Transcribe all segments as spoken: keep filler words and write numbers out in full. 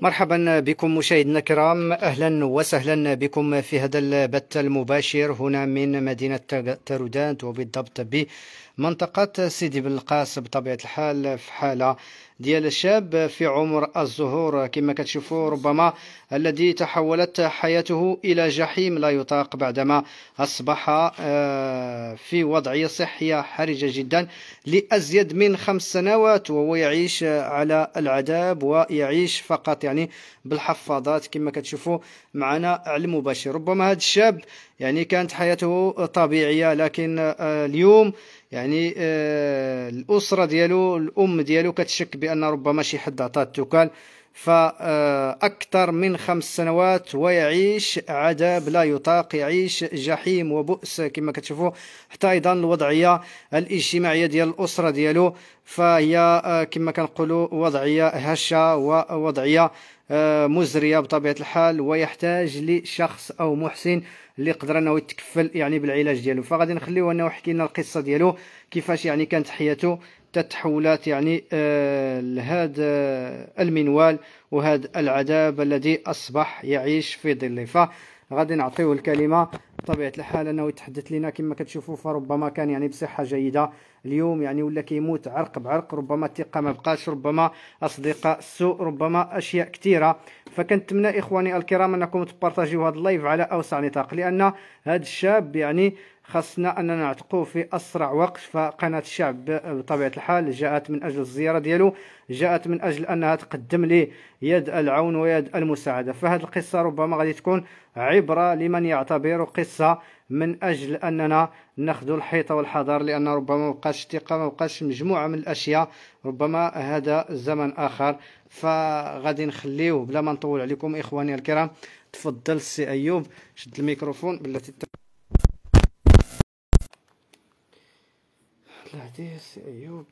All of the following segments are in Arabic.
مرحبا بكم مشاهدينا الكرام، اهلا وسهلا بكم في هذا البث المباشر هنا من مدينه تارودانت وبالضبط بمنطقه سيدي بن القاس. بطبيعه الحال في حاله ديال الشاب في عمر الزهور كما كتشوفوا، ربما الذي تحولت حياته الى جحيم لا يطاق بعدما اصبح في وضعيه صحيه حرجه جدا لازيد من خمس سنوات، وهو يعيش على العذاب ويعيش فقط يعني بالحفاضات كما كتشوفوا معنا على المباشر. ربما هذا الشاب يعني كانت حياته طبيعيه، لكن اليوم يعني الاسره ديالو الام ديالو كتشك بان ربما شي حد عطاه التوكال فاكثر من خمس سنوات ويعيش عذاب لا يطاق، يعيش جحيم وبؤس كما كتشوفوا. حتى ايضا الوضعيه الاجتماعيه ديال الاسره ديالو فهي كما كنقولوا وضعيه هشه ووضعيه مزريه بطبيعه الحال، ويحتاج لشخص او محسن اللي يقدر انه يتكفل يعني بالعلاج ديالو. فغادي نخليوه انه يحكي لنا القصه ديالو كيفاش يعني كانت حياته تتحولات يعني آه لهذا المنوال وهذا العذاب الذي اصبح يعيش في ظله. فغادي نعطيه الكلمه بطبيعه الحال انه يتحدث لنا كما كتشوفوا. فربما كان يعني بصحه جيده، اليوم يعني ولا كيموت عرق بعرق، ربما الثقه ما بقاش، ربما اصدقاء السوء، ربما اشياء كثيره. فكنتمنى اخواني الكرام انكم تبارطاجيو هذا اللايف على اوسع نطاق، لان هذا الشاب يعني خاصنا اننا نعتقوه في اسرع وقت. فقناه الشعب بطبيعه الحال جاءت من اجل الزياره ديالو، جاءت من اجل انها تقدم ليه يد العون ويد المساعده. فهذه القصه ربما غادي تكون عبره لمن يعتبر قصه، من اجل اننا ناخذ الحيطه والحذر، لان ربما مابقاش الثقه، مابقاش مجموعه من الاشياء، ربما هذا زمن اخر. فغادي نخليوه بلا ما نطول عليكم اخواني الكرام. تفضل سي ايوب، شد الميكروفون بلاتي. هذه سي ايوب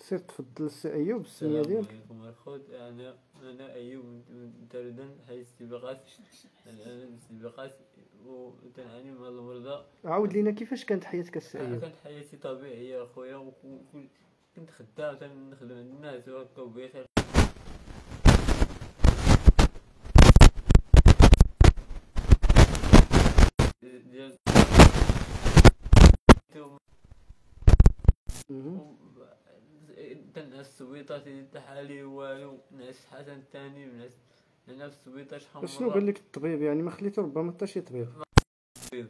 سير، تفضل سي ايوب. السلام عليكم الخوت، انا انا ايوب من تارودانت حيت سبقات سبقات وتنعاني من هاد المرضى. عاود لينا كيفاش كانت حياتك السي ايوب. كانت حياتي طبيعيه اخويا، كنت خدام تنخدم عند الناس وهكا وبخير. تنعس السويطه تاع حالي والو، نعس حسن ثاني نعس انا في السويطه شحال. شنو قال لك الطبيب؟ يعني ما خليته ربما حتى شي طبيب. الطبيب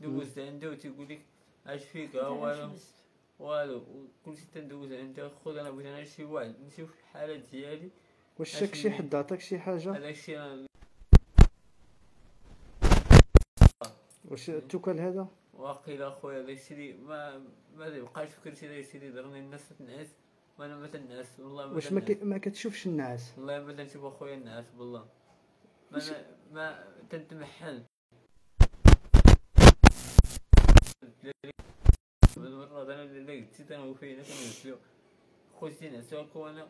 دوزت عنده وتيقول لك اش فيك والو والو، كلشي تندوز عنده. خذ انا بغيت انا شي واحد نشوف الحاله ديالي. واش شك شي حد عطاك شي حاجه؟ هذاك الشيء واش التوكل هذا؟ واقيلا خويا داكشي اللي ما ما تيبقاش فكرتي داكشي اللي درني الناس تنعس وانا ما تنعس. والله ما واش ما, ما كتشوفش النعاس؟ والله ما تنشوف اخويا النعاس، بالله ما مش... ما تنتمحن بالمرات. انا اللي قلت انا وفينا كنمثلو خوتي نعسوا هكا، وانا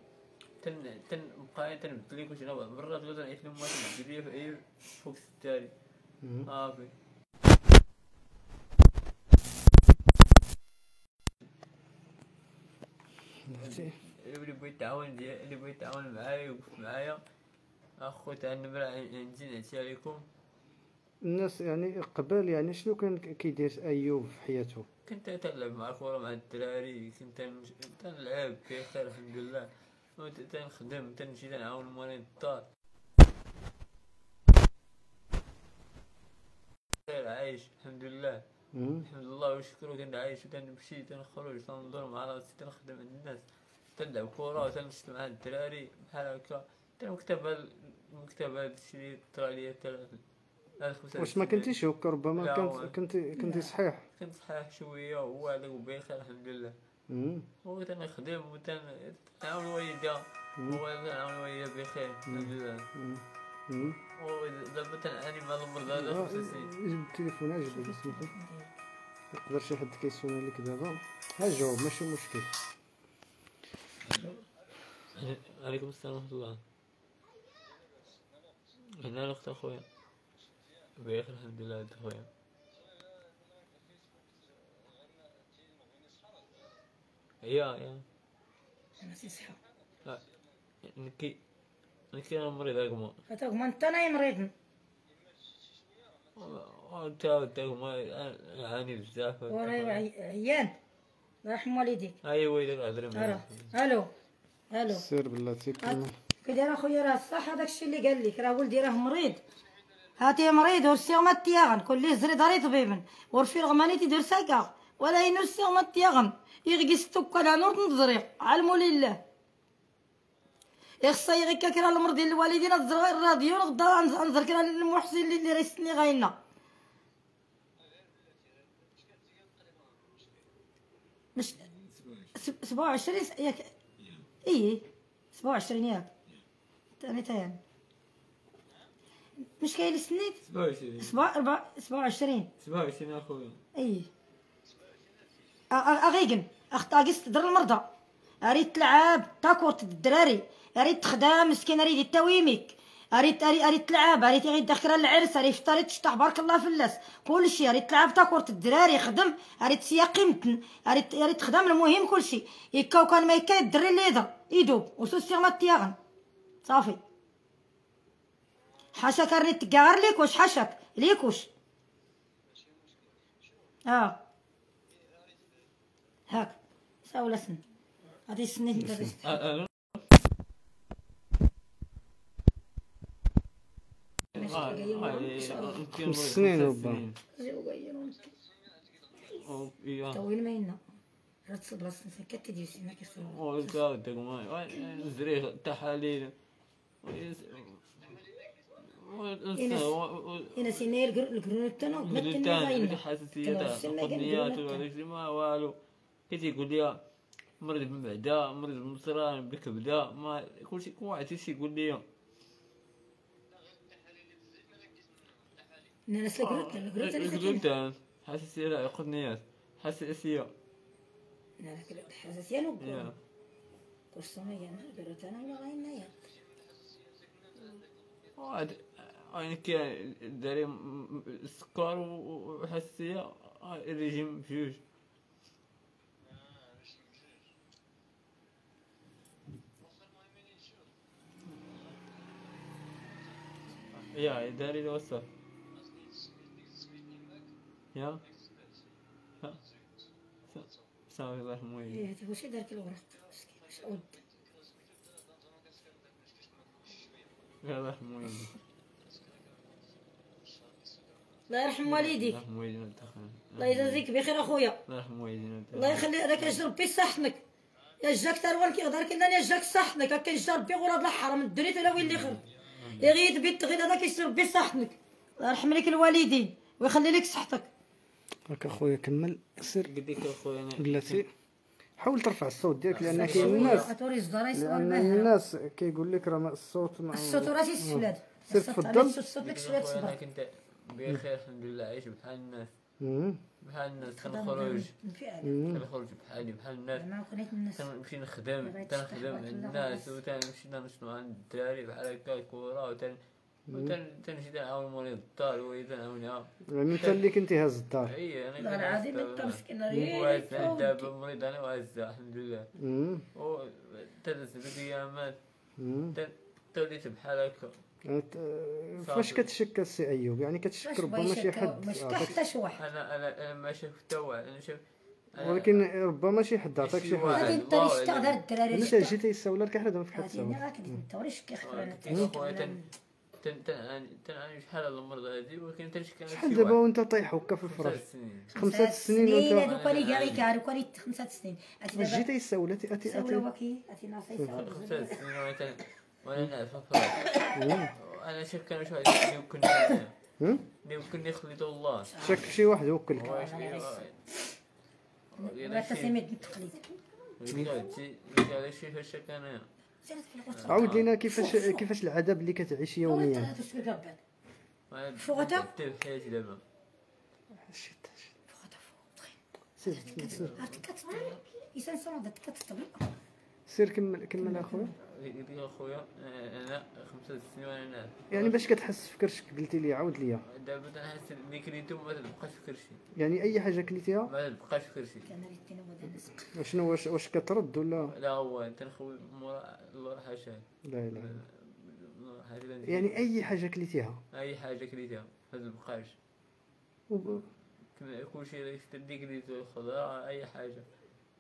تن تنبقى تنبدل ليك وجهنا بعض المرات، ولا تنعيط لهم ما تنبدل ليا في اي فوق التالي صافي. اللي بغيت تعاون ديال اللي بغيت تعاون معايا يوقف معايا اخوت. النبره عندي نعطيها لكم الناس يعني قبل. يعني شنو كان كيدير ايوب في حياته؟ كنت تلعب مع الكره مع الدراري، كنت تنلعب بخير الحمد لله، تنخدم تنمشي تنعاون المريض الدار، عايش الحمد لله الحمد لله وشكرو. كنت عايش وتنمشي تنخرج تندور مع راسي، تنخدم عند الناس، تنلعب كورة وتنشط مع الدراري بحال هكا. تنكتب هاد المكتب هاد الشي لي طرا ليا تلات تلات خمسة. واش مكنتيش هكا ربما؟ كنت كنتي كنتي صحيح؟ كنت صحيح شوية وهو هذاك بخير الحمد لله. و تنخدم و تنعاون والديا، هو تنعاون والديا بخير الحمد لله. ودابا تنعاني مع المرضى هذا خمسة سنين. جبد التليفون اجبد بسم الله، يقدر شي حد كيسولنا لك دابا. ها جاوب ماشي مشكل. عليكم السلام ورحمة الله. هنا الأخت أخويا بخير الحمد لله. أنت أخويا يا يا انا تيسحب نكي نكي انا مريض اقوم تاقوم انت انا مريض تا تاقوم هاني بزاف وانا عيان رحم والديك ايوا يدير هضر الو الو سير بلاتي كي داير اخويا راه صح هذاك الشيء اللي قال لك راه ولدي راه مريض هاتي مريض ورسيوم التياغن كل زري داري طبيبا ورفي رغماني تيدير ساكا ولا ينرسيوم التياغن يغي ستوكا على نور تنزريق علموا لله يخصها يغي كا كرا المرض ديال الوالدين تزرغي الراديو غدا نزر كرا المحسن اللي اللي ريسني غاينا مش سبعة وعشرين ياك ايه سبعة وعشرين ياك تاني تاني مش كاين السنيت سبعة وعشرين سبعة وعشرين سبعة وعشرين اخويا ايه اغيكن اخطا كيس تدر المرضى اريد تلعب تاكورت الدراري اريد تخدم مسكين اريد التويميك اريد اريد تلعب اريد غير داخل العرس اريد فطرت تشطح بارك الله في اللاس كلشي اريد تلعب تاكورت الدراري خدم اريد سياق قيمتن اريد اريد تخدم المهم كلشي يكا وكان ما يكا الدري اللي يضرب يدوب وسوسيغ ما تياغن صافي حاشاك ريت تكاغر ليك واش حاشاك ليك واش اه هاك ساولا سن غادي يسني هذا سنين ربما طويل ما ينا راه تصب راه السنسه كتدير سينا كيصور او داك ما زريغ تحاليل انا سينا الكرونوتانو متنين حساسيات القطنيات وهذاك ما والو كيتيقول لي مريض بالمعده مريض بالمصران بالكبده ما كلشي واحد تيقول لي انا سكرت الكروت الكروت حساسيه على القطنيات حساسيه انا الحساسيه نوب كرسوميه انا درت انا ولا غينايا واحد يعني كاين داري السكر وحساسيه الريجيم بجوج يا داري الوصف يا ها صافي الله يرحمو ايه هذا واش دارك الورق مسكين واش عود الله يرحمو الله يرحم والديك الله يجازيك بخير اخويا الله يرحم والدينا الله يخلي هذاك اجر ربي صحتك يا جاك تروان كيغدر كنا يا جاك صحتك هكا يجر ربي غور هاد الحرام الدريت الا وين اللي خرب يغيد بيت غير هذا كيشري ربي صحتك الله يرحم لك الوالدين ويخلي لك صحتك هاك اخويا كمل سير قديك اخويا بلاتي حاول ترفع الصوت ديالك لان كاين الناس لان الناس كيقول لك راه الصوت ما الصوت راه تيسفلاد سير تفضل الصوت لك شويه تصبر كنت بخير الحمد لله عايش بحال الناس بحال الناس كنخرج كنخرج بحالي بحال الناس كنمشي نخدم تنخدم عند الناس وتنمشي نشطو عند الدراري بحال هكا كورة وتن تنمشي تنعاون مولي الدار وهي تنعاونها يعني انت اللي كنتي هاز الدار اي انا والله العظيم انت مسكين راه دابا مريض انا وهازها الحمد لله و تدز بك ايامات توليت بحال هكا فاش كتشكى السي ايوب يعني كتشك ربما شي حد ما شكاش حتى شي واحد انا انا ما شفت حتى واحد انا شفت ولكن ربما شي حد عطاك شي حاجه غادي انت اللي شتا غير الدراري انت جيتي تيسولر كيحرضهم في حد سوا انا غادي انت وريش كيخلو انا تن تن تنعاني شحال هاد المرض هادي ولكن تنشكى شي واحد دابا وانت طايح هكا في الفراش خمسة سنين وانت هادوك اللي كاري كاري كاري خمسة سنين جيتي تيسول اتي اتي اتي خمسة سنين وانت وانا نعرف انا شك كانوا شي واحد يوكلني يوكلني خليته الله شك شي واحد يوكلك لا تسميت بالتقليد عاود لينا كيفاش كيفاش العذاب اللي كتعيش يوميا فوغتا حياتي دابا شيت فوغتا فوغ سير كمل كمل اخويا قلت لي اخويا انا خمسة سنين وانا ناعس. يعني باش كتحس في كرشك؟ قلتي لي عاود ليا. دابا تنحس ملي كليتو ما تبقاش في كرشي. يعني اي حاجه كليتيها ما تبقاش في كرشي. شنو واش واش كترد ولا؟ لا هو تنخوي مورا الله حاشاه. لا لا يعني اي حاجه كليتيها؟ اي حاجه كليتيها ما تبقاش. كلشي اللي كتدي كليتو الخضره اي حاجه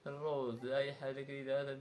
الروز اي حاجه كليتها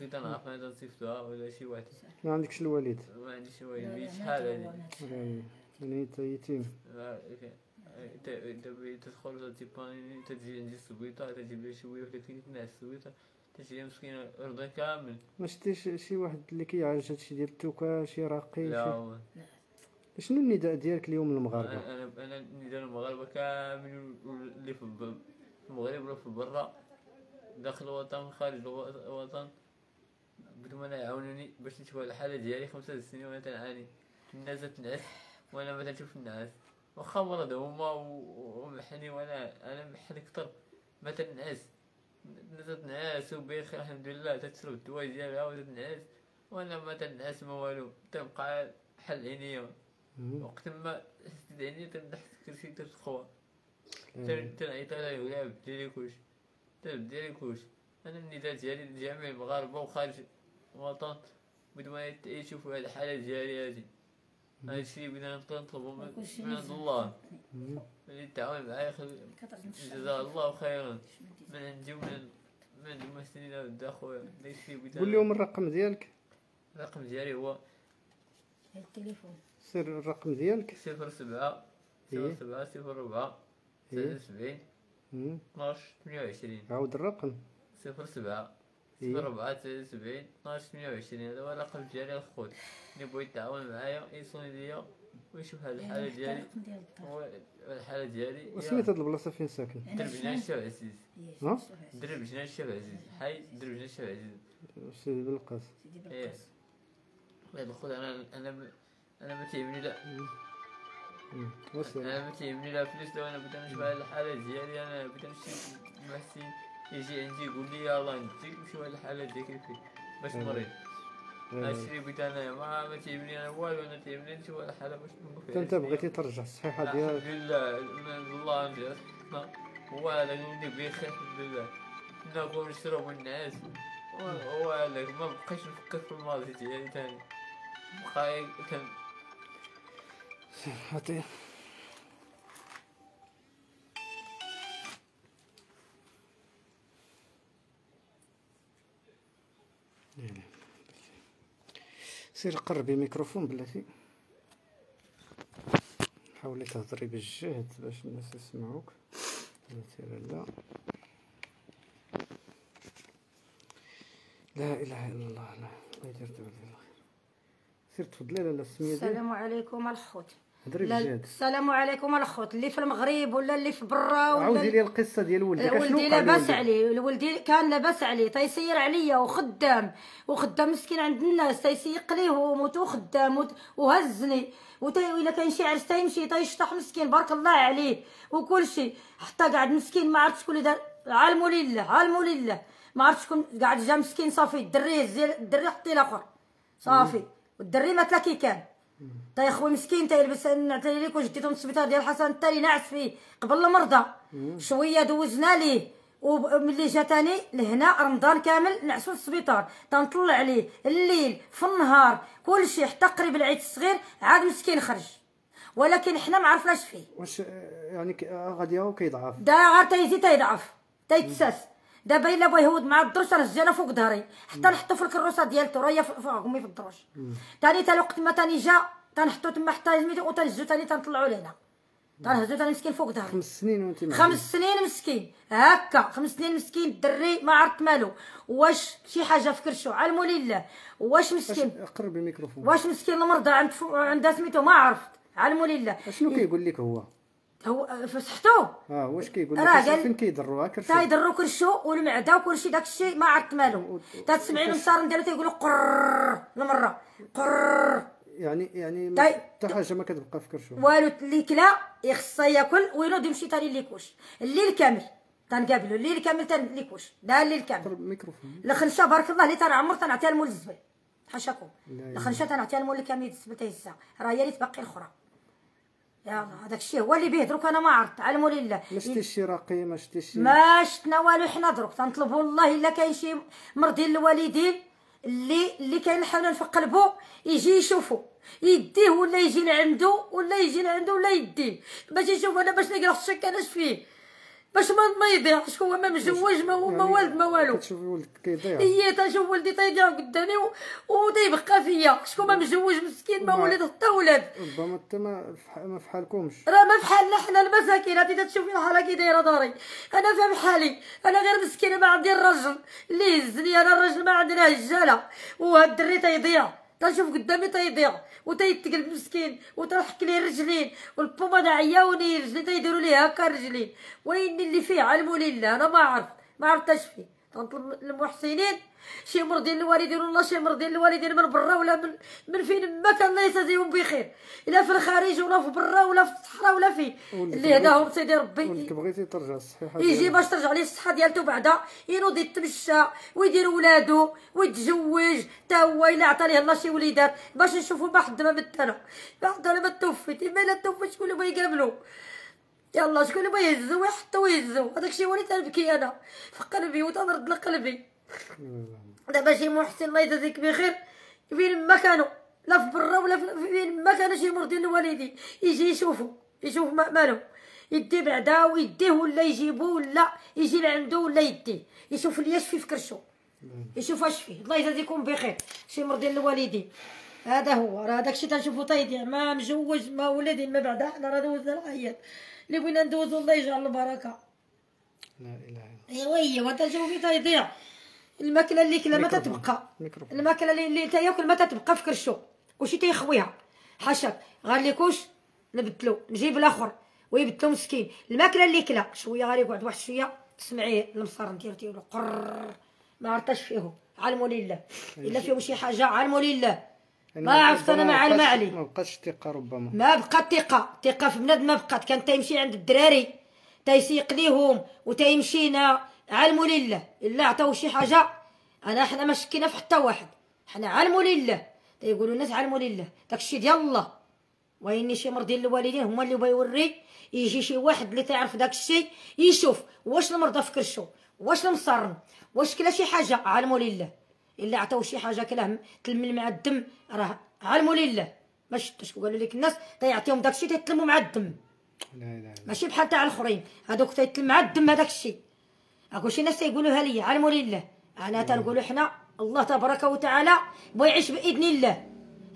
كنت انا عارف انا تنصيفطها ولا شي واحد. ما عندكش الوالد؟ ما عنديش الوالد. شحال هادي يعني انت يتيم. دابا تدخل تزيبان تجي عندي السويطه تجيب لي شويه ولا كاين ناس السويطه تجي مسكينه رضا كامل. ما شتيش شي واحد اللي كيعالج هادشي ديال التوكا شي راقي؟ لا. شنو النداء ديالك اليوم للمغاربه؟ انا انا النداء للمغاربه كامل اللي في المغرب ولا في برا داخل الوطن خارج الوطن بدهم انا يعاونوني باش نشوف الحاله ديالي خمسة سنين وانا تنعاني. الناس تنعس وانا ما تنشوف النعاس. واخا مرض هما ومحني وانا انا محن كثر ما تنعس. الناس تنعس وبخير الحمد لله تتشرب الدواء ديالها وتنعس وانا ما تنعس ما والو. تنبقى بحال عينيا وقت ما حسيت عينيا تنحس كلشي تتخوى تنعيط على ولاد ديالي كلشي تبدي لي كلشي. انا النداء ديالي لجميع المغاربه وخارج الوطن بدون ما يشوفوا هاد الحاله ديالي هادي. هادشي اللي بغينا نطلبو من عند الله اللي تعاون معايا جزاه الله خيرا من عندي ومن من عند المحسنين هاد اخويا. داكشي اللي بغيت. قول لهم الرقم ديالك. الرقم ديالي هو التليفون سر الرقم ديالك صفر سبعة صفر سبعة صفر أربعة تسعة وسبعين اثناش ثمانية وعشرين. عاود الرقم صفر سبعة صفر أربعة تسعة وسبعين اثناش ثمانية وعشرين. هذا هو الرقم ديالي الخوت اللي بغيت يتعاون معايا يصوني ليا ويشوف هاد الحاله ديالي الحاله ديالي. وسميت هاد البلاصه فين ساكن؟ درب بنعشير الشارع عزيز. درب بنعشير الشارع عزيز. حي درب بنعشير الشارع عزيز سيدي بن القاس. سيدي بن القاس. هاد الخوت انا انا انا ما تيهمني لا انا ما تيهمني لا فلوس. لو انا بغيت نشوف هاد الحاله ديالي انا بغيت نمشي للمحسن يجي عندي يقول لي يلاه نديك نمشيو هاد الحاله ديالك كيفاش باش مريض. هادشي اللي بغيت انا ما تيهمني انا والو. انا تيهمني نمشي هاد الحاله باش نكون فيها. انت بغيتي ترجع الصحيحه ديالك؟ الحمد لله من عند الله نرجع صحتنا هو هذاك اللي بخير الحمد لله. ناكل ونشرب ونعس هو هذاك. ما بقيتش نفكر في الماضي ديالي ثاني. بقى صحتي سير قربي ميكروفون بلاتي. حاولي تهضري بالجهد باش الناس يسمعوك. لا لا اله الا الله. لا الله يدير دابا الله. سير تفضلي لاله السميه ديالك. السلام عليكم الخوت. السلام عليكم الخوت اللي في المغرب ولا اللي في برا ولا. عاودي لي القصه ديال ولدك. ولدي لاباس عليه. ولدي كان لاباس عليه تيسير عليا وخدام وخدام مسكين عند الناس تيسيق ليهم وخدام وهزني وإلا كاين شي عرس تيمشي تيشطح مسكين بارك الله عليه وكلشي حتى قاعد مسكين. ما عرفتش شكون اللي دار. عالموا لله عالموا لله. ما عرفتش شكون قاعد جا مسكين. صافي الدري الدري حطي الاخر صافي والدري ما تلاكي كان تيخوي مسكين تيلبس. نعطي ليك وجديته من السبيطار ديال الحسن الثاني ناعس فيه قبل المرضى شويه دوزنا ليه. وملي جا ثاني لهنا رمضان كامل نعسو للسبيطار تنطلع عليه الليل في النهار كلشي حتى قريب العيد الصغير عاد مسكين خرج. ولكن حنا ما عرفناش فيه واش يعني غادي هو كيضعف. دا غير تيزي تيضعف تيتساس. دابا الا بغا يهود مع الدروش رجاله فوق ظهري حتى نحطو في الكروسه ديالته راهي فمي في الدروش. ثاني تا الوقت ما ثاني جا تنحطو تما حتى يميتو وتنجو ثاني تنطلعو لهنا تنهزو تنمسكين فوق ظهري. خمس سنين وانت معايا. خمس سنين مسكين هكا، خمس سنين مسكين الدري ما عرفت مالو، واش شي حاجه في كرشو علموا لله، واش مسكين. قرب الميكروفون. واش مسكين المرضى عند فو... عندها سميتو ما عرفت، علموا لله. شنو كيقول لك هو؟ هو في صحتو؟ اه واش كيقول لك راجل فين كيضروها كرشو؟ تيضروا كرشو والمعده وكلشي داكشي ما عرفت مالو، تتسمعي المصارن ديالو تيقولوا قرر المره قرر. يعني يعني حتى حاجه ما كتبقى في كرشو والو. اللي كلا يخصها ياكل وينوض يمشي تاني ليكوش الليل كامل، تنقابلو الليل كامل تنليكوش لا الليل كامل. الميكروفون الخنشه بارك الله اللي تنعمر تنعطيها المول الزبل حاشاكم. الخنشه تنعطيها المول اللي كامل الزبل تيهزها، راه هي اللي تبقي الاخرى. يلاه هذاك الشيء هو اللي به دروك انا ما عرفت علموا لله. ما شتيش شي رقي ما شتيش ما شتنا والو. حنا دروك تنطلبوا الله الا كاين شي مرضين للوالدين اللي اللي كاين الحنان في قلبه يجي يشوفو يديه ولا يجي لعندو ولا يجي لعندو ولا يديه باش يشوف انا باش نلقى الشك انا فيه باش ما يضيعش. هو ما مزوج ما هو ما والد ما والو. تشوفي ولدك كيضيع. اي تنشوف ولدي تيضيع قدامي وتيبقى فيا. شكون ما مزوج مسكين ما ولد حتى ولاد. ربما انت ما في حالكمش. راه ما في حالنا حنا المساكين. هادي تتشوفي الحاله كي دايره داري. انا فاهم حالي انا غير مسكينه ما عندي الرجل اللي يهزني انا. الرجل ما عندنا رجاله وهاد الدري تيضيع. تنشوف قدامي تيضيع وتيتقلب مسكين وتنحك ليه رجلين والبوماده عياوني رجلي تيديروا ليه هكا رجلين. وين اللي فيه علموا لله انا ما عرفت ما عرفت اش فيه. تنطلب المحسنين شي مرضين للوالدين والله شي مرضين للوالدين من برا ولا من من فين ما كان الله يجازيهم بخير، الا في الخارج ولا في برا ولا في الصحراء ولا فين اللي هداهم سيدي ربي. ولدك بغيتي ترجع الصحيحه ديالو يجي باش ترجع ليه الصحه ديالته بعدا ينوض يتمشى ويدير ولادو ويتزوج حتى هو الا عطى ليه الله شي وليدات باش نشوفوا بحد ما متنا بحد ما توفيت. اما الا توفيت شكون اللي بغا يقابلو؟ يلا شكون اللي بغا يهزو ويحطو ويهزو. هذاك الشيء هو اللي تنبكي انا في قلبي وتنرد لقلبي. دابا شي محسن الله يجازيك بخير فين ما كانوا لا في برا ولا فين ما كانوا شي مرضين لوالدي يجي يشوفو يشوف مالو يدي بعدا ويديه ولا يجيبو ولا يجي لعندو ولا يديه يشوف ليا اش فيه في كرشو يشوف اش فيه. الله يجازيكم بخير شي مرضين لوالدي. هذا هو راه داكشي تنشوفو تيضيع ما مجوج ما ولادي ما بعدا. حنا راه دوزنا الحياة اللي بغينا ندوزو الله يجعل البركه. لا اله الا الله. ايوا ايوا تنشوفو تيضيع. الماكله اللي كلا ما تتبقى. الماكله اللي اللي تاكل ما تتبقى في كرشو وشي تيخويها حاشاك. غنليكوش نبدلو نجيب الاخر ويبدلو مسكين. الماكله اللي كلا شويه غير يقعد واحد شويه تسمعيه المصارن ديالو تيقول قرر ما عرفتش فيهم علموا لله. الا فيهم شي حاجه علموا لله ما عرفت انا ما علم علي. ما بقاتش الثقه ربما ما بقات الثقه الثقه في بنادم ما بقات. كان تيمشي عند الدراري تيسيق ليهم وتيمشينا علموا لله. الا عطاو شي حاجه انا حنا ما شكينا في حتى واحد. حنا علموا لله تيقولوا الناس علموا لله داكشي ديال الله. ويني شي مرضي للوالدين هما اللي بغا يوري يجي شي واحد اللي تيعرف داكشي يشوف واش المرضى في كرشو واش المصرن واش كلا شي حاجه علموا لله. الا عطاو شي حاجه كلاه تلمل مع الدم راه علموا لله. ما شفتش وقالوا لك الناس تيعطيهم داكشي تيتلموا مع الدم. لا لا ماشي بحال تاع الاخرين هذوك تيتلم مع الدم. هذاك الشيء اكو شي ناس تيقولوها ليا علموا لله. انا تنقولوا حنا الله تبارك وتعالى بغا يعيش باذن الله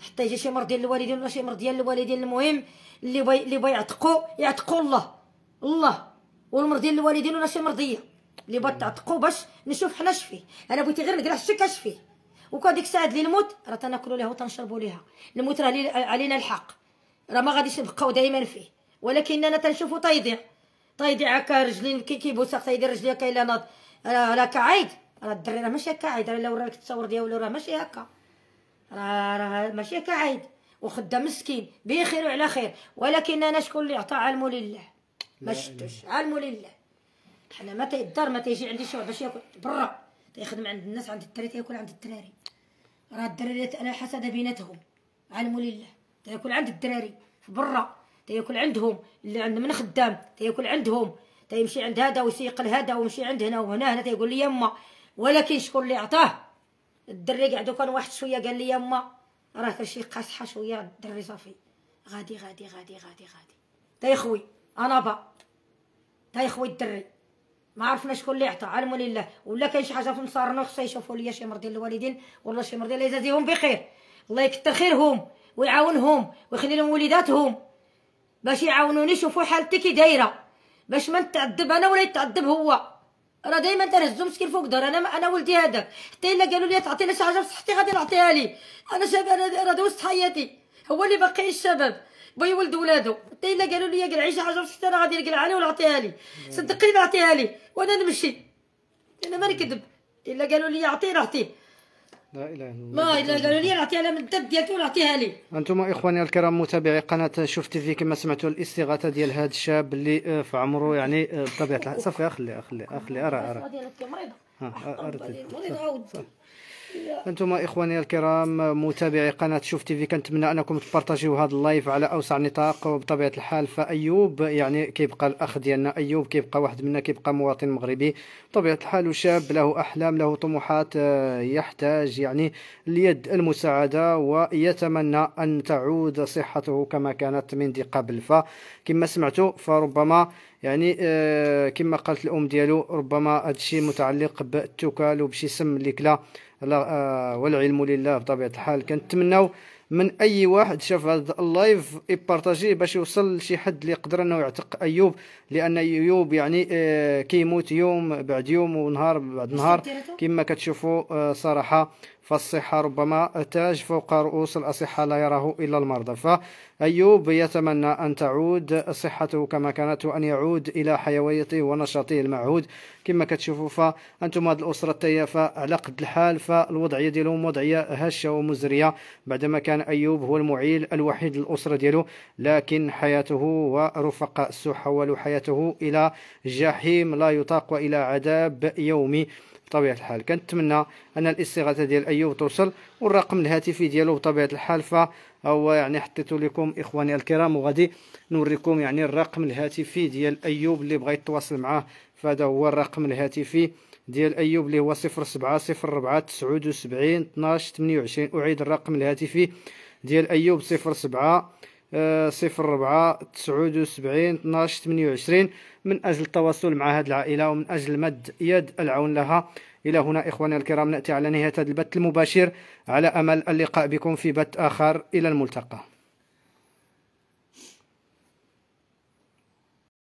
حتى يجي شي مرض ديال الوالدين ولا شي مرض ديال الوالدين. المهم اللي بغا اللي بغا يعتقوا يعتقوا الله الله والمرض ديال الوالدين ولا شي مرضيه اللي بغا تعتقوا باش نشوف حنا اش فيه. انا بغيت غير نقرا الشك اش فيه. وكون ديك الساعه اللي نموت راه تناكلوا ليها وتنشربوا ليها. الموت راه علينا الحق راه ما غاديش نبقاو دائما فيه. ولكننا تنشوفوا تيضيع تيضيع هكا رجلين كي كيبوسها تيدير رجليه هكا الا ناض راه كعيد. راه الدري راه ماشي هكا عايد. راه الا وراك التصاور ديالو راه ماشي هكا راه راه ماشي هكا عايد وخدام مسكين بخير وعلى خير. ولكننا شكون اللي عطى علموا لله ما شفتوش علموا لله. حنا ما تيدار ما تيجي عندي شي واحد باش ياكل برا تيخدم عند الناس عند الدراري تياكل عند الدراري. راه الدراري على حسد بيناتهم علموا لله تياكل عند الدراري في برا تياكل عندهم اللي عند من خدام تياكل عندهم تيمشي عند هذا ويسيق لهذا ويمشي عند هنا وهنا هنا تيقول لي يما. ولكن شكون اللي عطاه؟ الدري قعدو كان واحد شويه قال لي يما راه كلشي قاصحه شويه الدري صافي غادي غادي غادي غادي غادي تيخوي انا با تيخوي الدري. ما عرفنا شكون اللي عطاه علموا لله. ولا كاين شي حاجه في مصارنا خصها يشوفوا ليا شي مرض ديال الوالدين ولا شي مرض اللي يجازيهم بخير. الله يكثر خيرهم ويعاونهم ويخلي لهم وليداتهم. باش يعاونوني يشوفوا حالتي كي دايره، باش ما نتعذب انا ولا يتعذب هو. راه دايما تنهزو مسكين فوق دار. انا انا ولدي هذاك حتى الا قالوا لي تعطينا شي حاجه في صحتي غادي نعطيها ليه. انا شاب، انا راه دوزت حياتي، هو اللي باقي الشباب بغا يولد ولادو. حتى الا قالوا لي قلعي شي حاجه في صحتي انا غادي نقلعها ليه ونعطيها ليه، صدقيني نعطيها ليه وانا نمشي، انا ما نكذب. الا قالوا لي اعطيه نعطيه، لا اله الا الله. ما الا قالوا لي نعطيها لها من الدب ديالتي ونعطيها ليه. انتم اخواني الكرام متابعي قناه شوف تيفي، كما سمعتوا الاستغاثه ديال هذا الشاب اللي في عمره يعني بطبيعه الحال. صافي اخلي اخلي اخلي ارى ارى ارى انتم اخواني الكرام متابعي قناه شوف تيفي، كنتمنى انكم تبارطاجيو هذا اللايف على اوسع نطاق. وبطبيعه الحال فايوب يعني كيبقى الاخ ديالنا، ايوب كيبقى واحد منا، كيبقى مواطن مغربي بطبيعه الحال، وشاب له احلام له طموحات، يحتاج يعني اليد المساعده ويتمنى ان تعود صحته كما كانت من قبل. فكما سمعتوا فربما يعني آه كما قالت الام ديالو، ربما هذا الشيء متعلق بالتوكال وبشي سم اللي كلا، آه والعلم لله بطبيعه الحال. كنتمناو من اي واحد شاف هذا اللايف يبارطاجيه باش يوصل لشي حد اللي يقدر انه يعتق ايوب، لان ايوب يعني آه كيموت يوم بعد يوم ونهار بعد نهار كما كتشوفوا. آه صراحه فالصحة ربما تاج فوق رؤوس الأصحة، لا يراه إلا المرضى. فأيوب يتمنى أن تعود صحته كما كانت، وأن يعود إلى حيويته ونشاطه المعهود كما كتشوفوا. فأنتم هذه الأسرة التيافة على قد الحال، فالوضعية ديالهم وضعية هشة ومزرية، بعدما كان أيوب هو المعيل الوحيد للأسرة ديالو، لكن حياته ورفقاء سحولوا حياته إلى جحيم لا يطاق وإلى عذاب يومي بطبيعه الحال. كنتمنى ان الاستغاثه ديال ايوب توصل، والرقم الهاتفي ديالو بطبيعه الحال فهو يعني حطيته لكم اخواني الكرام، وغادي نوريكم يعني الرقم الهاتفي ديال ايوب اللي بغى يتواصل معاه. فهذا هو الرقم الهاتفي ديال ايوب اللي هو صفر سبعة صفر أربعة تسعة وسبعين اثنا عشر ثمانية وعشرين. اعيد الرقم الهاتفي ديال ايوب صفر سبعة صفر أربعة تسعة وسبعين اثنا عشر ثمانية وعشرين من أجل التواصل مع هذه العائلة ومن أجل مد يد العون لها. إلى هنا إخواني الكرام نأتي على نهاية هذا البث المباشر، على أمل اللقاء بكم في بث آخر. إلى الملتقى.